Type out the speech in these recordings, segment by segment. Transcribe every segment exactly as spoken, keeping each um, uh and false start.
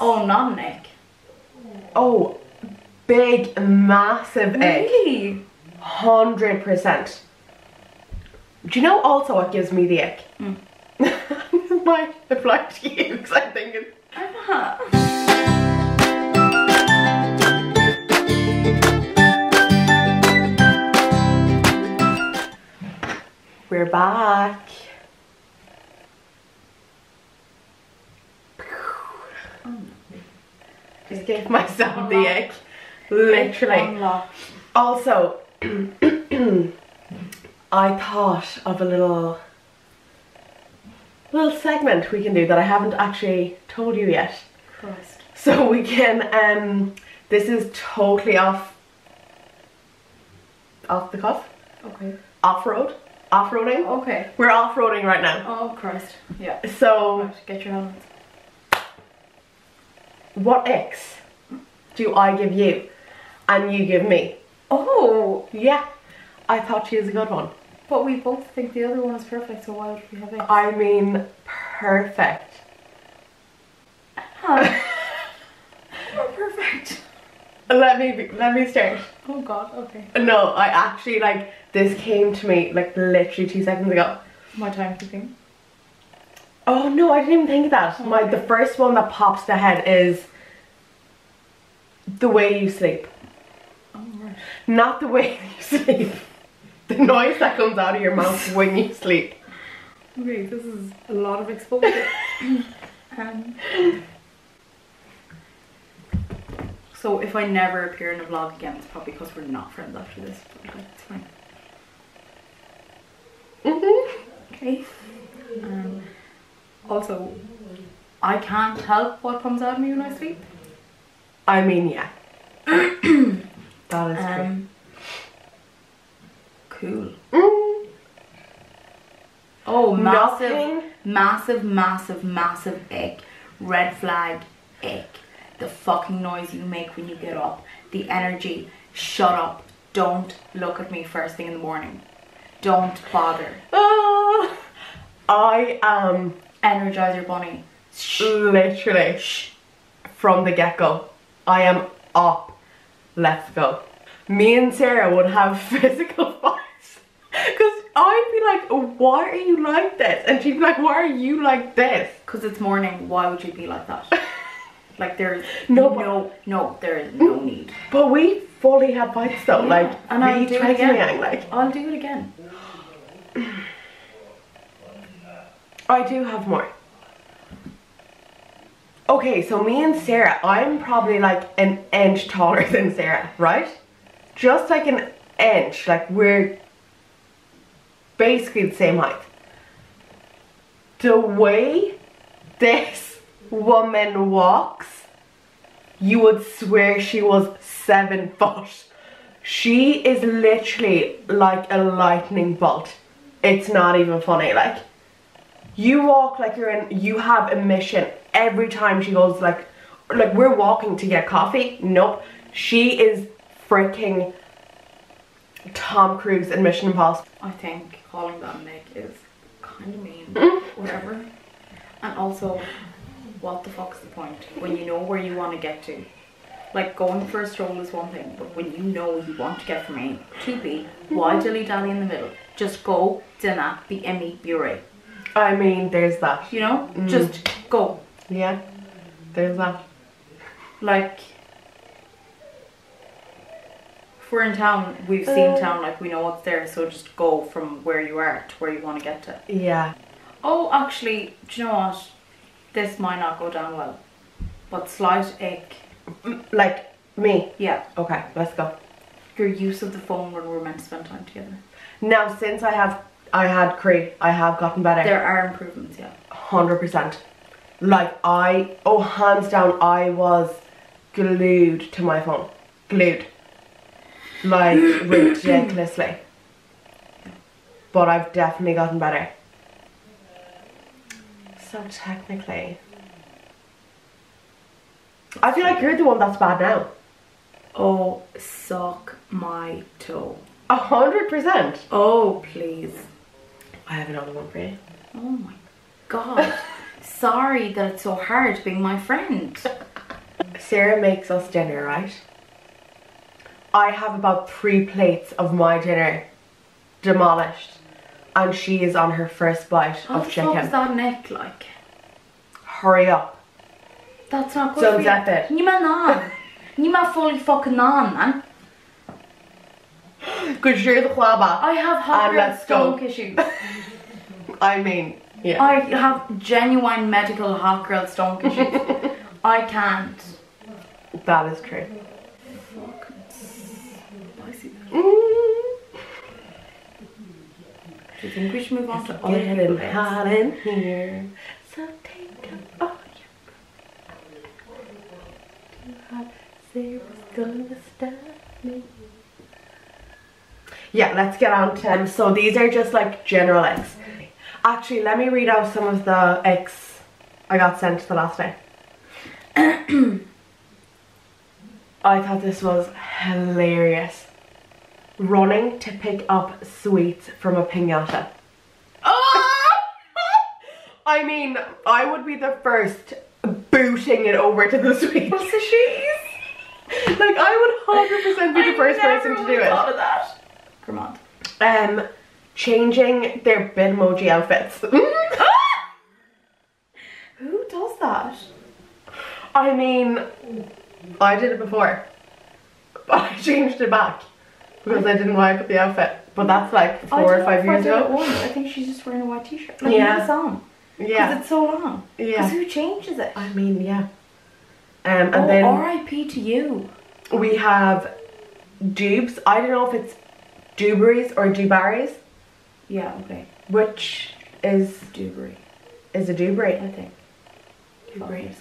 Oh, not an egg. Oh, big, massive egg. Really? one hundred percent. Do you know also what gives me the ick? Mm. My reply to you, because I think it's... I'm not. We're back. Just gave myself unlocked. The ick. Literally. Unlocked. Also, I thought of a little little segment we can do that I haven't actually told you yet. Christ. So we can um this is totally off off the cuff. Okay. Off-road. Off-roading? Okay. We're off-roading right now. Oh, Christ. Yeah. So... Right, get your helmets. What icks do I give you and you give me? Oh! Yeah. I thought she was a good one. But we both think the other one is perfect, so why would we have icks? I mean, perfect. Huh. You're perfect. Let me be, let me start. Oh God, okay. No, I actually like this came to me like literally two seconds ago. My timekeeping. Oh no, I didn't even think of that. Oh, my okay. The first one that pops to head is the way you sleep. Oh right. Not the way you sleep. The noise that comes out of your mouth when you sleep. Okay, this is a lot of exposure. um. So if I never appear in a vlog again, it's probably because we're not friends after this. But it's fine. Mm-hmm. Okay. Um, also, I can't help what comes out of me when I sleep. I mean, yeah. That is um, true. Cool. Mm. Oh, massive, Nothing. massive, massive, massive ick. Red flag ick. The fucking noise you make when you get up, the energy, shut up, don't look at me first thing in the morning, don't bother. Oh, I am Energizer Bunny, literally, shh. From the get-go, I am up, let's go. Me and Sarah would have physical fights, because I'd be like, why are you like this? And she'd be like, why are you like this? Because it's morning, why would you be like that? Like there's no, no, no, there is no need. But we fully had bites though, yeah, like and I'll do it again. Like I'll do it again. I do have more. Okay, so me and Sarah, I'm probably like an inch taller than Sarah, right? Just like an inch, like we're basically the same height. The way this woman walks, you would swear she was seven foot. She is literally like a lightning bolt. It's not even funny. Like you walk like you're in, you have a mission every time she goes. Like like we're walking to get coffee, nope, she is freaking Tom Cruise in Mission Impossible. I think calling that Nick is kind of mean. Whatever. And also, what the fuck's the point when you know where you want to get to? Like going for a stroll is one thing, but when you know you want to get from A to B, why dilly dally in the middle? Just go, dinner, be Emmy, be Ray. I mean, there's that. You know, mm. Just go. Yeah, there's that. Like, if we're in town, we've uh, seen town, like we know what's there, so just go from where you are to where you want to get to. Yeah. Oh, actually, do you know what? This might not go down well, but slight ick. Like me? Yeah. Okay, let's go. Your use of the phone when we're meant to spend time together. Now, since I have, I had Cree, I have gotten better. There are improvements, yeah. one hundred percent. Like I, oh hands down, I was glued to my phone. Glued. Like ridiculously. But I've definitely gotten better. So technically, I feel like you're the one that's bad now. Oh, suck my toe. A hundred percent. Oh, please. I have another one for you. Oh my God. sorry that it's so hard being my friend. Sarah makes us dinner, right? I have about three plates of my dinner demolished, and she is on her first bite How of chicken. How the fuck is that neck like? Hurry up. That's not good. Don't zap it. Nima nan. Nima fully fucking nan, man. Good share the khwaba. I have hard stomach issues. I mean, yeah. I have genuine medical hot girl stomach issues. I can't. That is true. Fucking spicy. Mm. Do you think we should move on to other things? It's hot in here. So take a off your breath. Sarah's gonna stab me. Yeah, let's get on to them. So these are just like general X. Actually, let me read out some of the X I got sent the last day. I thought this was hilarious. Running to pick up sweets from a piñata. Oh! I mean, I would be the first booting it over to the sweets. What's the cheese? Like, I would one hundred percent be the first person to do it. I never thought of that. Vermont. Um, changing their Bitmoji outfits. Who does that? I mean, I did it before, but I changed it back because I didn't like the outfit. But that's like four or five years ago. I think she's just wearing a white t-shirt. Like, yeah. It's on. Yeah. Because it's so long. Yeah. Because who changes it? I mean, yeah. Um, and oh, then R I P to you. We have dupes. I don't know if it's Dubries or Dubaries. Yeah, okay. Which is Dubry. Is a Dubry, I think. Dubry.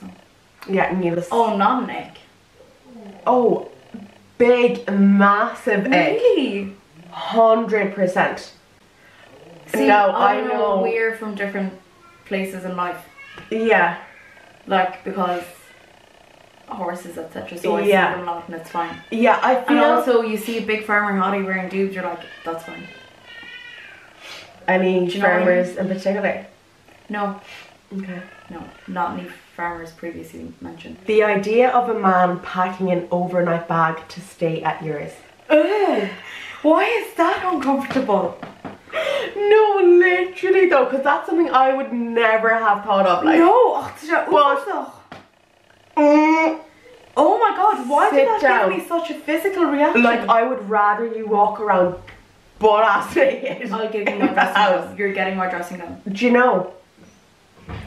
Yeah, needless. Oh, not an egg. Oh, big, massive egg. Really? one hundred percent. See, now, I, I know, know we're from different places in life. Yeah. Like, because horses, etc, so I yeah. see them a lot and it's fine. Yeah, I feel. And also you see a big farmer hottie wearing dubs, you're like, that's fine. I mean, you know farmers I mean? in particular? No. Okay. No, not any farmers previously mentioned. The idea of a man packing an overnight bag to stay at yours. Ugh, why is that uncomfortable? No, literally though, because that's something I would never have thought of. Like, no, well, Mm. oh my god, why Sit did that down. give me such a physical reaction? Like, I would rather you walk around butt ass naked. I'll give you my dressing gown. You're getting my dressing gown. Do you know?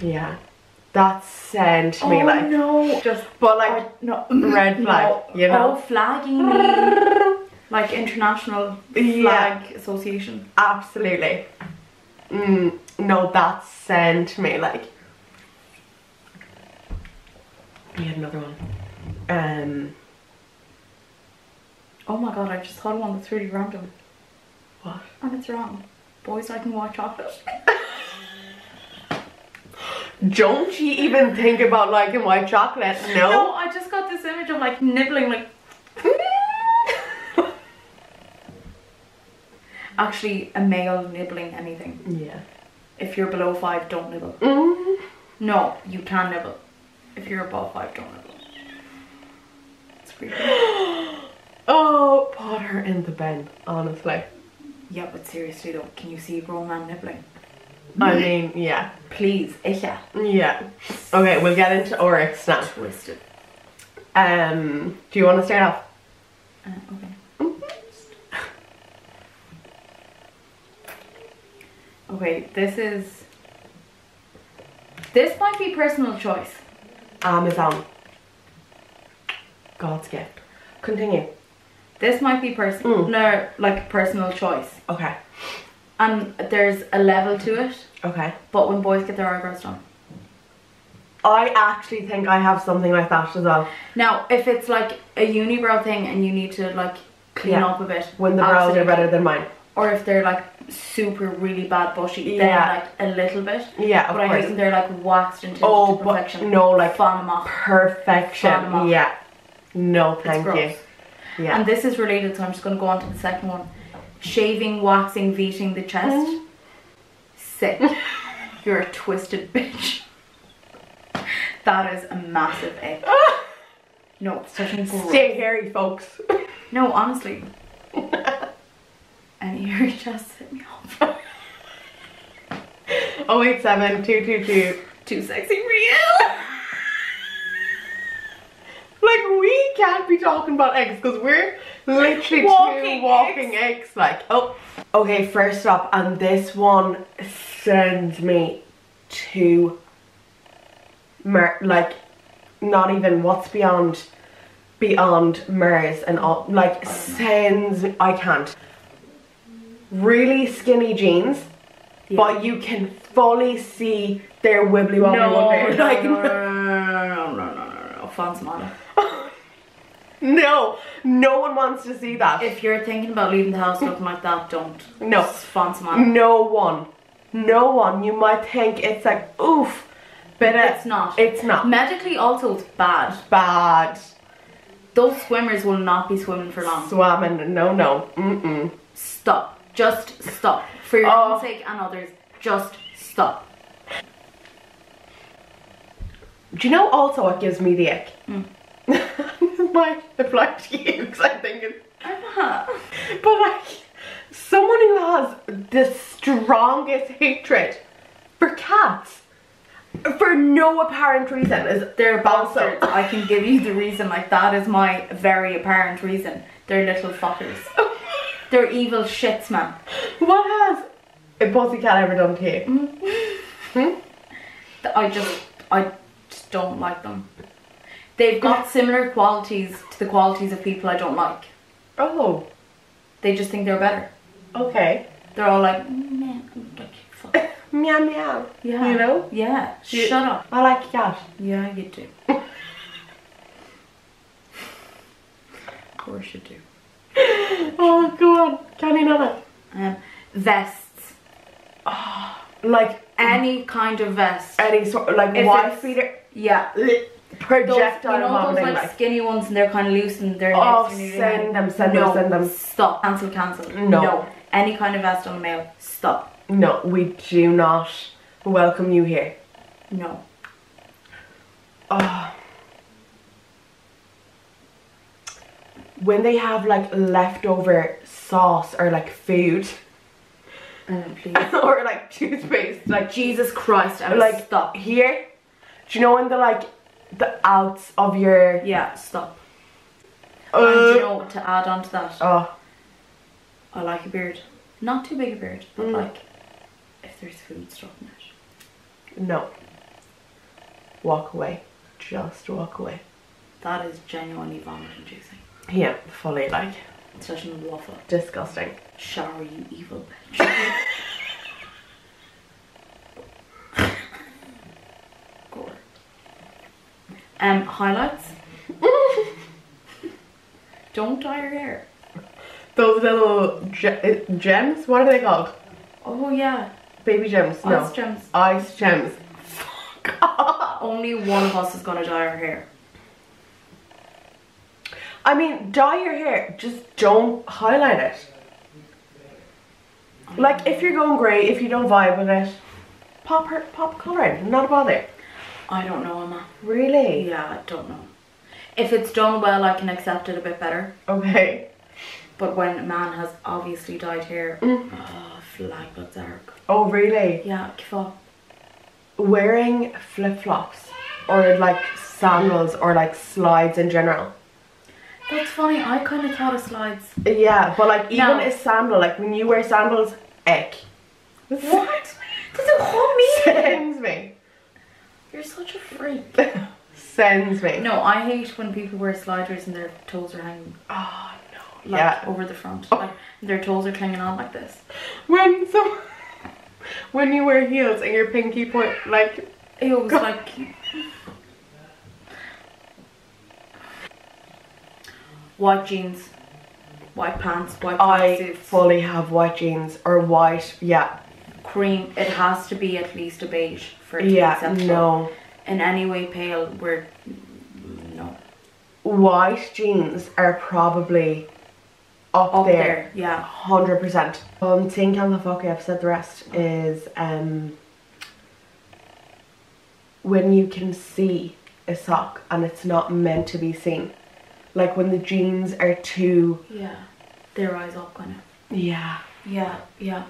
Yeah, that sent oh, me like no, just but like I, no red flag. No. You know, oh, flagging me like international flag yeah. association. Absolutely. Mm, no, that sent me like. We had another one. Um. Oh my god, I just thought of one that's really random. What? And it's wrong. Boys like white chocolate. Don't she even think about liking white chocolate? No. No, I just got this image of like nibbling, like. Actually, a male nibbling anything. Yeah. If you're below five, don't nibble. Mm-hmm. No, you can nibble. If you're above five, don't nibble. It's creepy. Oh, Potter in the bend, honestly. Yeah, but seriously though, can you see a grown man nibbling? I mean, yeah. Please, yeah. Yeah. Okay, we'll get into Oryx now. Twisted. Um, do you want to start off? Uh, okay. Okay, this is... This might be personal choice. Amazon. God's gift. Continue. This might be personal, mm. no, like personal choice. Okay. And there's a level to it. Okay. But when boys get their eyebrows done. I actually think I have something like that as well. Now, if it's like a unibrow thing and you need to like clean yeah. up a bit. When the brows are better than mine. Or if they're like super really bad bushy, yeah. then like a little bit. Yeah, of but course. But I think they're like waxed into oh, perfection. No, like Fanima. perfection. Fanima. Yeah. No, thank you. Yeah. And this is related, so I'm just going to go on to the second one. Shaving, waxing, veating the chest. Mm. Sick. You're a twisted bitch. That is a massive ick. No, it's touching. Stay hairy, folks. No, honestly. And you just hit me off. Oh wait, seven two two two. Too sexy for you. Like, we can't be talking about eggs because we're literally walking two walking eggs. Like, oh. Okay, first up, and this one sends me to Mer like, not even what's beyond beyond Mars and all. Like, sends me, I can't. Really skinny jeans, yeah. But you can fully see their wibbly wobbly. No, no, like, no, no, no, no, no, no, no, no, fans man. No, no one wants to see that. If you're thinking about leaving the house looking like that, don't. No, fans man. No one, no one. You might think it's like oof, but it's, it's not. It's not. Medically, also, it's bad. Bad. Those swimmers will not be swimming for long. Swimming? No, no. Mm mm. Stop. Just stop. For your own oh. sake and others, just stop. Do you know also what gives me the ick? Mm. Might apply to you because I'm thinking, I'm not. But like, someone who has the strongest hatred for cats for no apparent reason is they're bastards. Also, I can give you the reason. Like, that is my very apparent reason. They're little fuckers. They're evil shits, man. What has a pussycat ever done to you? Mm. Hmm? I just, I just don't like them. They've got similar qualities to the qualities of people I don't like. Oh. They just think they're better. Okay. They're all like, meow, meow, meow. Yeah. You know? Yeah. You, shut up. I like cat. Yeah, you do. Of course you do. Oh god, can you know that? Um, vests. Oh, like any kind of vest. Any sort, like wide feeder. Yeah. Projectile. Those, you know, those like, like skinny ones, and they're kind of loose and they're. Oh, send them, send no, them, send them. Stop. Cancel, cancel. No. No. Any kind of vest on the male. Stop. No, we do not welcome you here. No. Oh. When they have like leftover sauce or like food, um, please. Or like toothpaste, like Jesus Christ, I'm like stop here. Do you know when the like the outs of your yeah stop? Uh, and you know to add on to that? Oh, I like a beard, not too big a beard, but mm. like if there's food stuff in it, no. Walk away, just walk away. That is genuinely vomit-inducing. Yeah, fully like. It's such an awful. Disgusting. Shower, you evil bitch. Gore. Um, highlights. Don't dye your hair. Those little ge gems? What are they called? Oh yeah. Baby gems. Ice no. gems. Ice gems. Fuck off. Only one of us is gonna dye our hair. I mean, dye your hair, just don't highlight it. Like, if you're going grey, if you don't vibe with it, pop her, pop colour in, not a bother. I don't know, Emma. Really? Yeah, I don't know. If it's done well, I can accept it a bit better. Okay. But when a man has obviously dyed hair, mm. oh, flag blood's arc. Oh, really? Yeah, kiffa. Wearing flip-flops, or like sandals, or like slides in general. That's funny, I kind of thought of slides. Yeah, but like even now, a sandal, like when you wear sandals, ick. What? That's a whole meaning. Sends me. You're such a freak. Sends me. No, I hate when people wear sliders and their toes are hanging. Oh no. Like, yeah. Over the front. Oh. Like, their toes are clinging on like this. When some when you wear heels and your pinky point like it was like. White jeans, white pants, white pantsuits. I fully have white jeans or white, yeah. Cream, it has to be at least a beige for it to be acceptable. Yeah, no. In any way pale, we're, no. White jeans are probably up, up there, there, yeah. one hundred percent. Um, think on the fuck I've said the rest is, um, when you can see a sock and it's not meant to be seen. Like when the jeans are too... Yeah, their eyes up on it. Yeah. Yeah, yeah.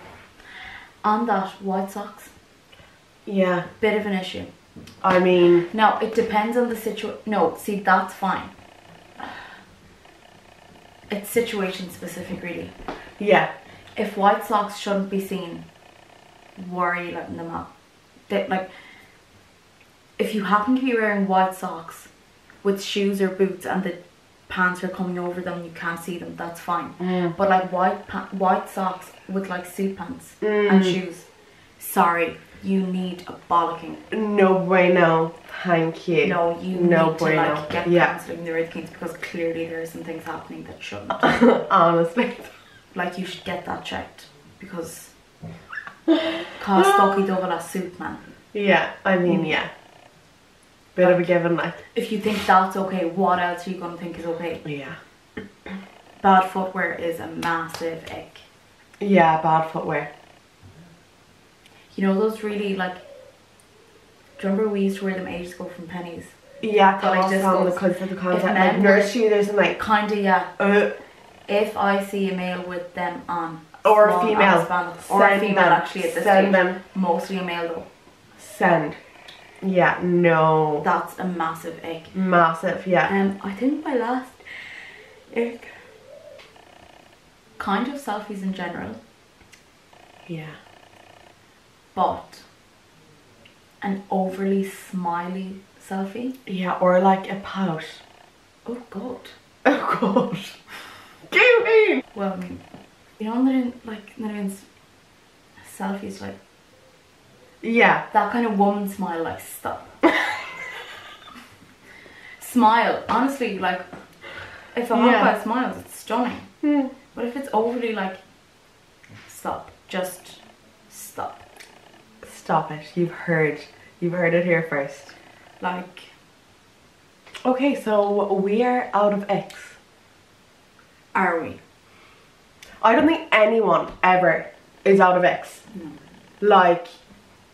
On that, white socks. Yeah. Bit of an issue. I mean... Now, it depends on the situation. No, see, that's fine. It's situation specific, really. Yeah. If white socks shouldn't be seen, why are you letting them out? They, like, if you happen to be wearing white socks with shoes or boots and the pants are coming over them and you can't see them, that's fine. Mm. But like white pa white socks with like suit pants mm. and shoes, sorry, you need a bollocking. No bueno, thank you. No, you no need bueno. to like get yeah. counselling the Red Kings, because clearly there are some things happening that shouldn't. Honestly. Like, you should get that checked, because cause stocky double a suit, man. Yeah, I mean, yeah. Bit like, of a given, like. If you think that's okay, what else are you going to think is okay? Yeah. Bad footwear is a massive ick. Yeah, bad footwear. You know those really, like, do you remember we used to wear them ages ago from Pennies? Yeah, that I just on the concept of contact, like nursery, there's some like... Kinda, yeah. Uh, if I see a male with them on... Or a female. Bands, or a female, them. actually, at this Send stage. them. Mostly a male, though. Send. Yeah, no. That's a massive ick. Massive, yeah. Um, I think my last ick... Kind of selfies in general. Yeah. But an overly smiley selfie. Yeah, or like a pout. Oh god. Oh god. Give me. Well, I mean, you know, they're in, like they're in selfies, like. Yeah. That kind of woman smile, like stop. Smile, honestly, like if a hot guy smiles, it's stunning. Mm. But if it's overly like, stop, just stop. Stop it. You've heard. You've heard it here first. Like. Okay, so we are out of X. Are we? I don't think anyone ever is out of X. No. Like,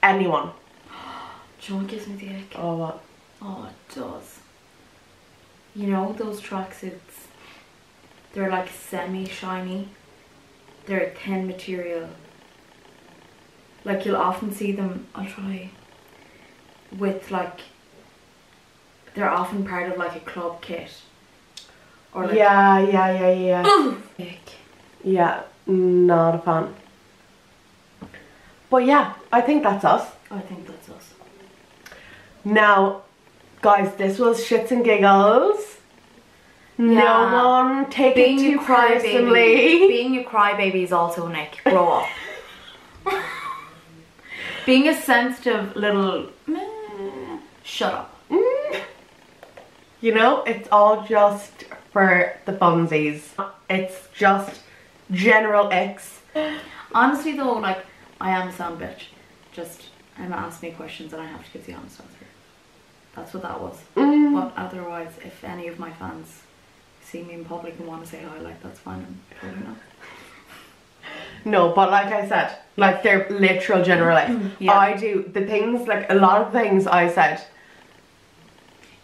anyone. Do you know what gives me the ick? Oh, what? Oh, it does. You know those tracksuits? They're like semi-shiny. They're a thin material. Like, you'll often see them, I'll try, with like, they're often part of like a club kit. Or like, yeah, yeah, yeah, yeah. Ick. Yeah, not a fan. But yeah, I think that's us. I think that's us. Now, guys, this was Shits and Giggles. Yeah. No one take Being it too personally. Being a crybaby is also an ick. Grow up. Being a sensitive little mm. shut up. Mm. You know, it's all just for the funsies. It's just general X. Honestly though, like, I am a sound bitch. Just, Emma asked me questions and I have to give the honest answer. That's what that was. Mm. But otherwise, if any of my fans see me in public and want to say hi, like, that's fine. I'm not. No, but like I said, like, they're literal general X. Yeah. I do the things, like a lot of things I said.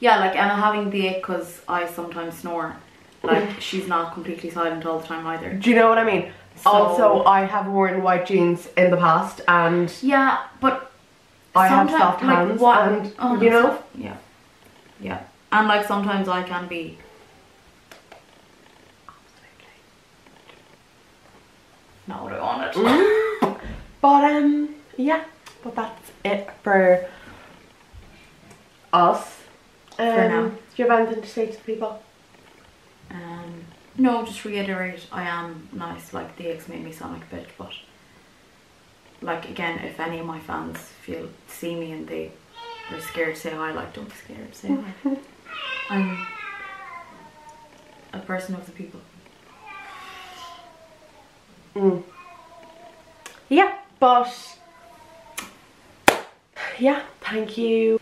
Yeah, like Emma having the ick because I sometimes snore. Like, she's not completely silent all the time either. Do you know what I mean? So, also, I have worn white jeans in the past, and yeah, but I have soft hands, like, and oh, you know, soft. yeah, yeah, and like sometimes I can be. Not what I wanted. But um yeah, but that's it for us. Um, for now. Do you have anything to say to the people? Um no, just reiterate, I am nice, like the ex made me sound like a bitch, but like again, if any of my fans feel see me and they are scared to say hi, like, don't be scared to say hi. I'm a person of the people. Mm. Yeah, but yeah, thank you.